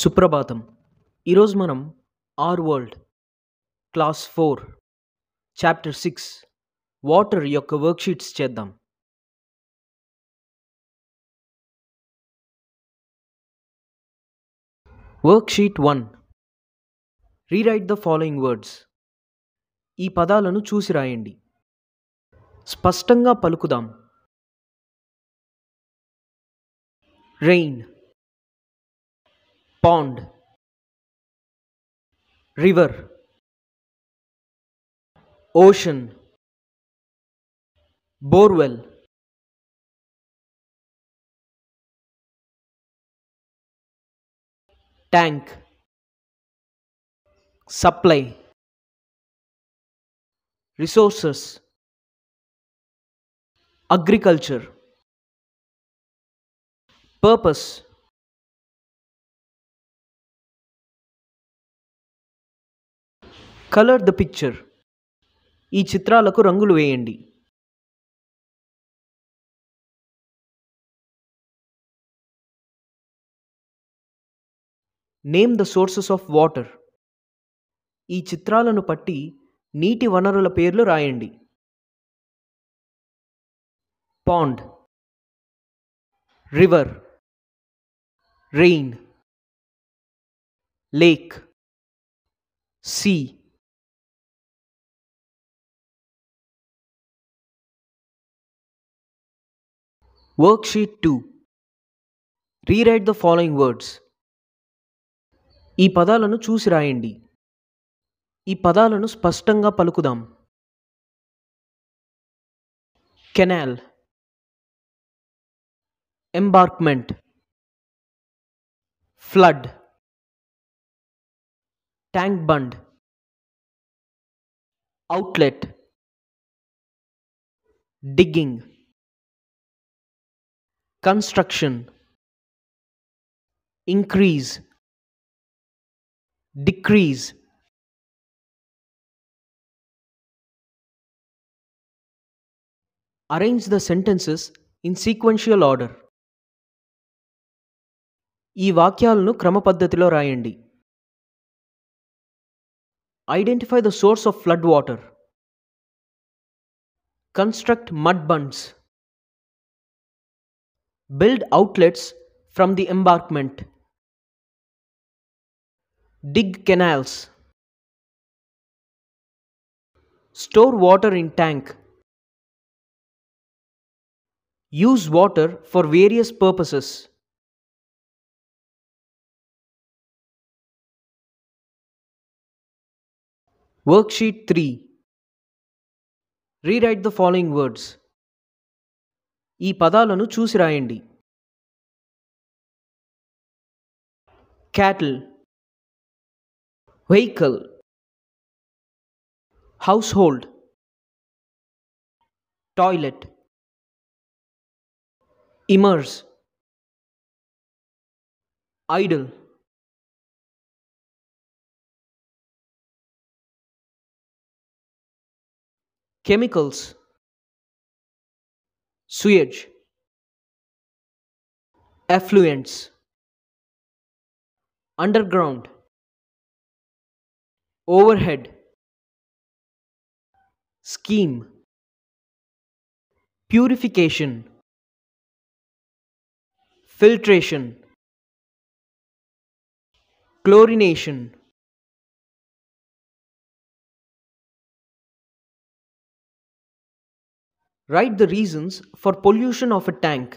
సుప్రభాతం. ఈరోజు మనం our world class 4 chapter 6 water యొక్క వర్క్షీట్స్ చేద్దాం. Worksheet 1. Rewrite the following words. ఈ పదాలను చూసి రాయండి, స్పష్టంగా పలుకుదాం. Rain, pond, river, ocean, borewell. Tank, supply, resources, agriculture, purpose. Colour the picture. ఈ చిత్రాలకు రంగులు వేయండి. Name the sources of water. ఈ చిత్రాలను పట్టి నీటి వనరుల పేర్లు రాయండి. Pond, river, rain, lake, sea. Worksheet 2. Rewrite the following words. ఈ పదాలను చూసి రాయండి. ఈ పదాలను స్పష్టంగా పలుకుదాం. Canal, embankment, flood, tank bund, outlet, digging, construction, increase, decrease. Arrange the sentences in sequential order. ఈ వాక్యాలను క్రమ పద్ధతిలో రాయండి. Identify the source of flood water. Construct mud bunds. Build outlets from the embankment. Dig canals. Store water in tank. Use water for various purposes. Worksheet 3. Rewrite the following words. ఈ పదాలను చూసి రాయండి. Cattle, vehicle, household, toilet, immerse, idol. Chemicals, sewage, effluents, underground, overhead, scheme, purification, filtration, chlorination. Write the reasons for pollution of a tank.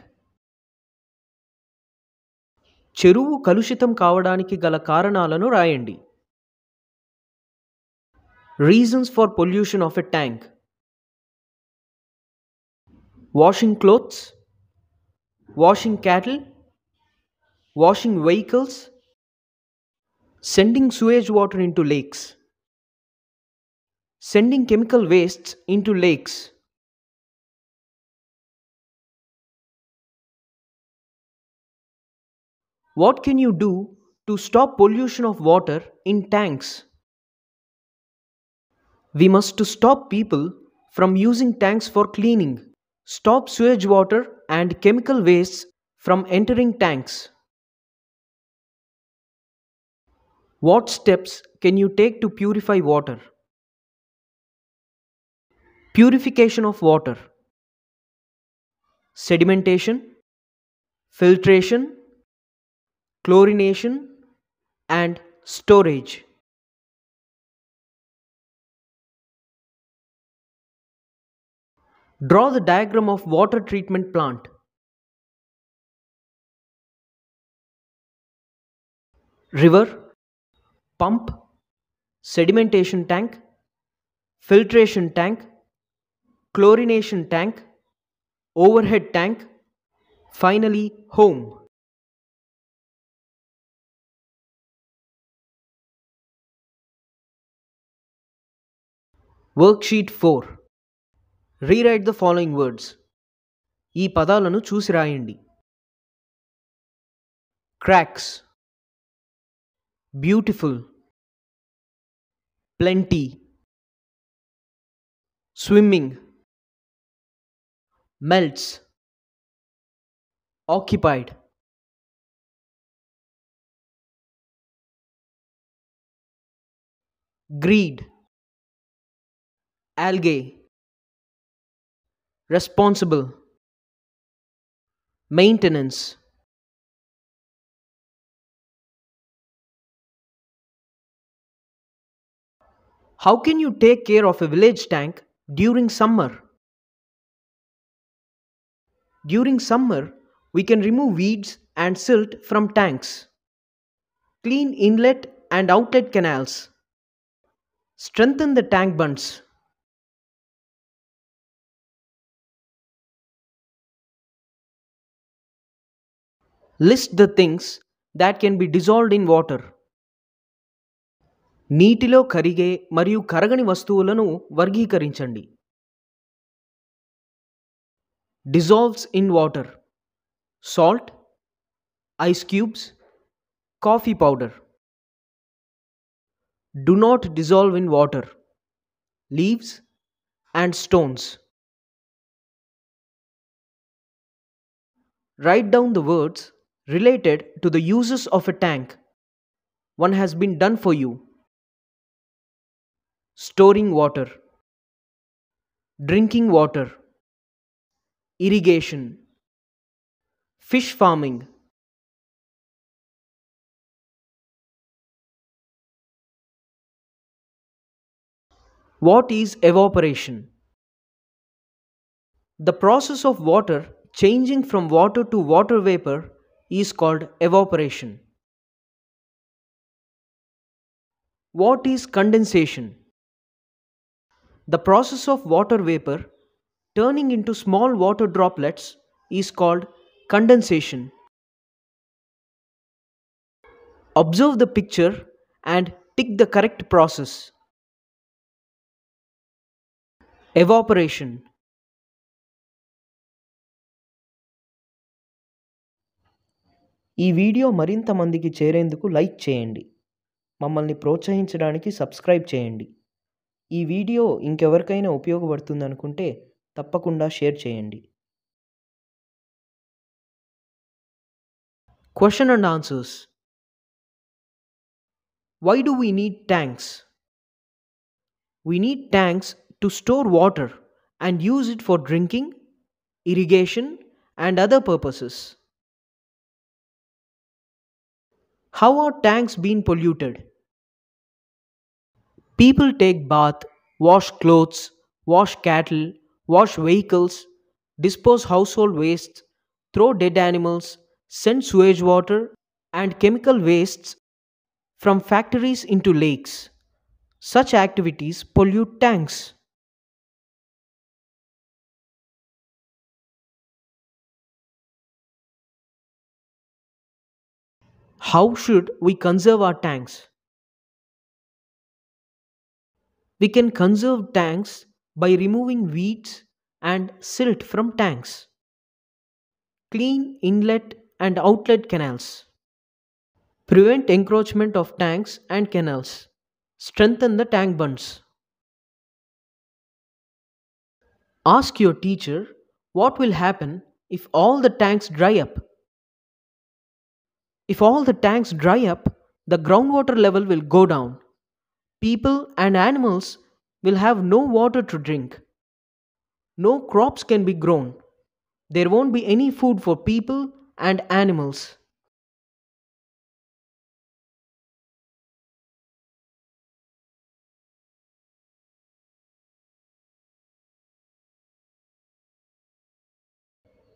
చెరువు కలుషితం కావడానికి గల కారణాలను రాయండి. Reasons for pollution of a tank. Washing clothes, washing cattle, washing vehicles, sending sewage water into lakes, sending chemical wastes into lakes. What can you do to stop pollution of water in tanks? We must stop people from using tanks for cleaning. Stop sewage water and chemical wastes from entering tanks. What steps can you take to purify water? Purification of water. Sedimentation, filtration, chlorination, and storage. Draw the diagram of water treatment plant. River, pump, sedimentation tank, filtration tank, chlorination tank, overhead tank, finally home. Worksheet 4. Rewrite the following words. ఈ పదాలను చూసి రాయండి. Cracks, beautiful, plenty, swimming, melts, occupied. Greed, algae, responsible, maintenance. How can you take care of a village tank during summer? During summer, we can remove weeds and silt from tanks. Clean inlet and outlet canals. Strengthen the tank bunds. List the things that can be dissolved in water. నీటిలో కరిగే మరియు కరగని వస్తువులను వర్గీకరించండి. Dissolves in water: salt, ice cubes, coffee powder. Do not dissolve in water: leaves and stones. Write down the words related to the uses of a tank. One has been done for you. Storing water, drinking water, irrigation, fish farming. What is evaporation? The process of water changing from water to water vapor is called evaporation. What is condensation? The process of water vapor turning into small water droplets is called condensation. Observe the picture and tick the correct process. Evaporation. ఈ video మరింత మందికి చేరేందుకు like చేయండి. మమ్మల్ని ప్రోత్సహించడానికి subscribe చేయండి. ఈ video ఇంకెవరికైనా ఉపయోగపడుతుందనుకుంటే తప్పకుండా షేర్ చేయండి. Question and answers. Why do we need tanks? We need tanks to store water and use it for drinking, irrigation, and other purposes. How are tanks being polluted? People take bath, wash clothes, wash cattle, wash vehicles, dispose household wastes, throw dead animals, send sewage water and chemical wastes from factories into lakes. Such activities pollute tanks. How should we conserve our tanks? We can conserve tanks by removing weeds and silt from tanks. Clean inlet and outlet canals. Prevent encroachment of tanks and canals. Strengthen the tank bunds. Ask your teacher what will happen if all the tanks dry up. If all the tanks dry up, the groundwater level will go down. People and animals will have no water to drink. No crops can be grown. There won't be any food for people and animals.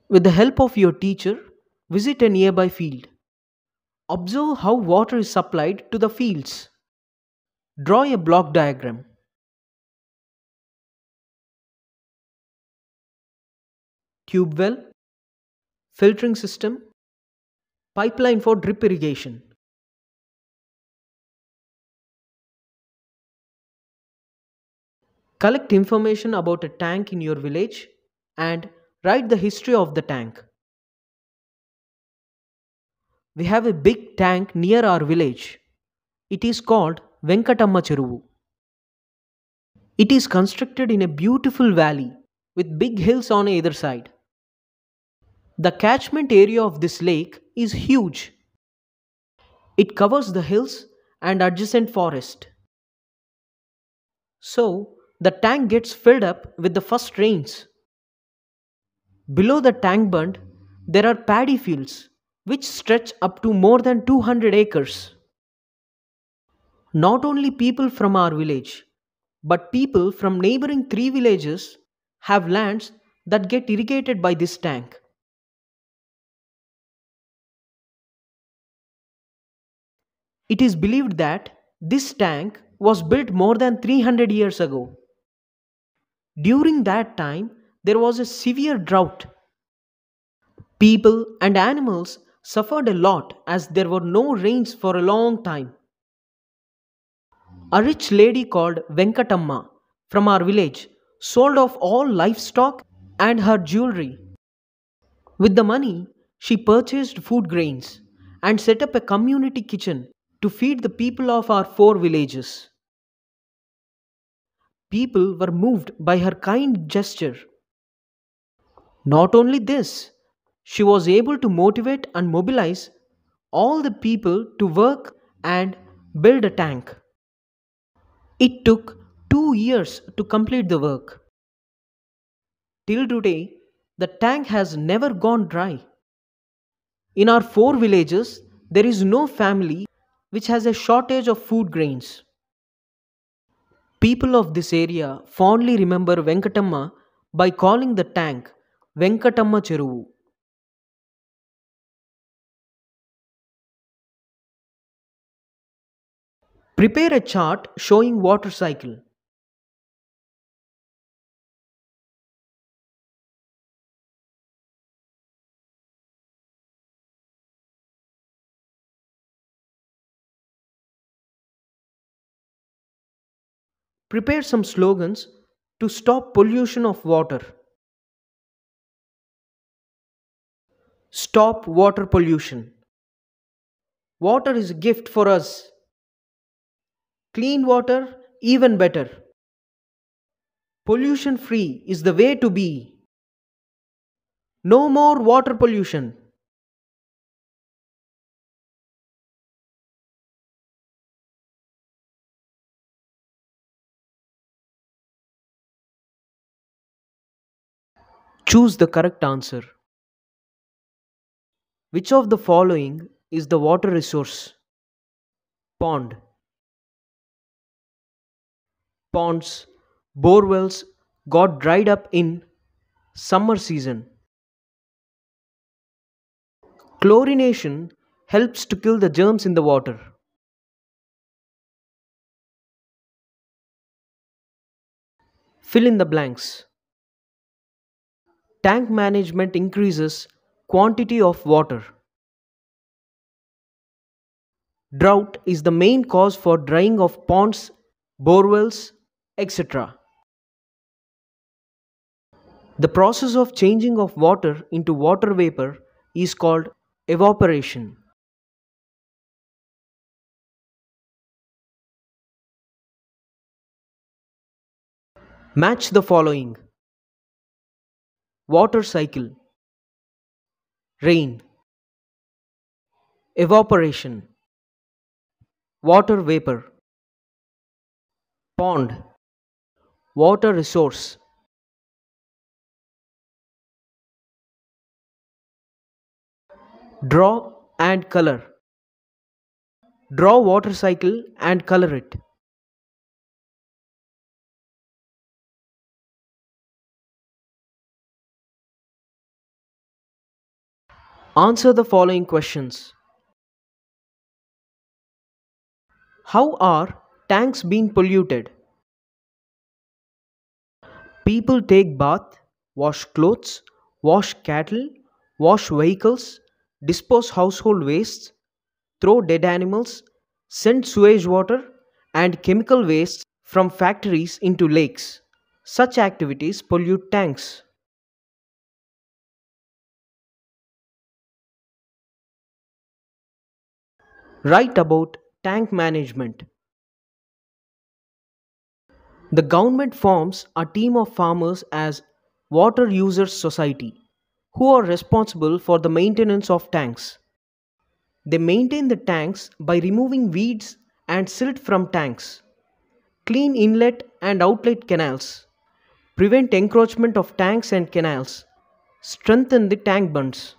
With the help of your teacher, visit a nearby field. Observe how water is supplied to the fields. Draw a block diagram. Tube well, filtering system, pipeline for drip irrigation. Collect information about a tank in your village and write the history of the tank. We have a big tank near our village. It is called Venkatamma Cheruvu. It is constructed in a beautiful valley with big hills on either side. The catchment area of this lake is huge. It covers the hills and adjacent forest. So, the tank gets filled up with the first rains. Below the tank bund, there are paddy fields which stretch up to more than 200 acres. Not only people from our village, but people from neighboring 3 villages have lands that get irrigated by this tank. It is believed that this tank was built more than 300 years ago. During that time, there was a severe drought. People and animals suffered a lot as there were no rains for a long time. A rich lady called Venkatamma from our village sold off all livestock and her jewelry. With the money, she purchased food grains and set up a community kitchen to feed the people of our 4 villages. People were moved by her kind gesture. Not only this, she was able to motivate and mobilize all the people to work and build a tank. It took 2 years to complete the work. Till today, the tank has never gone dry. In our 4 villages, there is no family which has a shortage of food grains. People of this area fondly remember Venkatamma by calling the tank Venkatamma Cheruvu. Prepare a chart showing water cycle. Prepare some slogans to stop pollution of water. Stop water pollution. Water is a gift for us. Clean water, even better. Pollution free is the way to be. No more water pollution. Choose the correct answer. Which of the following is the water resource? Pond. Ponds, bore wells got dried up in summer season. Chlorination helps to kill the germs in the water. Fill in the blanks. Tank management increases quantity of water. Drought is the main cause for drying of ponds, bore wells, etc. The process of changing of water into water vapor is called evaporation. Match the following. Water cycle. Rain. Evaporation. water vapor, pond, water resource. Draw and color. Draw water cycle and color it. Answer the following questions. How are tanks being polluted? People take bath, wash clothes, wash cattle, wash vehicles, dispose household wastes, throw dead animals, send sewage water and chemical wastes from factories into lakes. Such activities pollute tanks. Write about tank management. The government forms a team of farmers as Water Users Society, who are responsible for the maintenance of tanks. They maintain the tanks by removing weeds and silt from tanks, clean inlet and outlet canals, prevent encroachment of tanks and canals, strengthen the tank bunds.